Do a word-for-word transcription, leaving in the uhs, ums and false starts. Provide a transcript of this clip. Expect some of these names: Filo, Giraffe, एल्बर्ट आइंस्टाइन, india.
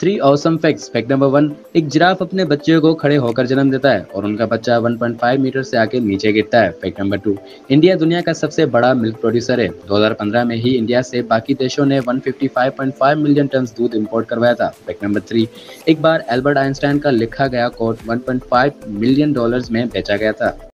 Three awesome facts. Fact number one, एक giraffe अपने बच्चे को खड़े होकर जन्म देता है और उनका बच्चा वन पॉइंट फाइव मीटर से आके नीचे गिरता है। फैक्ट नंबर टू, इंडिया दुनिया का सबसे बड़ा मिल्क प्रोड्यूसर है। दो हज़ार पंद्रह में ही इंडिया से बाकी देशों ने एक सौ पचपन पॉइंट पाँच मिलियन टन दूध इम्पोर्ट करवाया था। फैक्ट नंबर थ्री, एक बार एल्बर्ट आइंस्टाइन का लिखा गया quote one point five million dollar में बेचा गया था।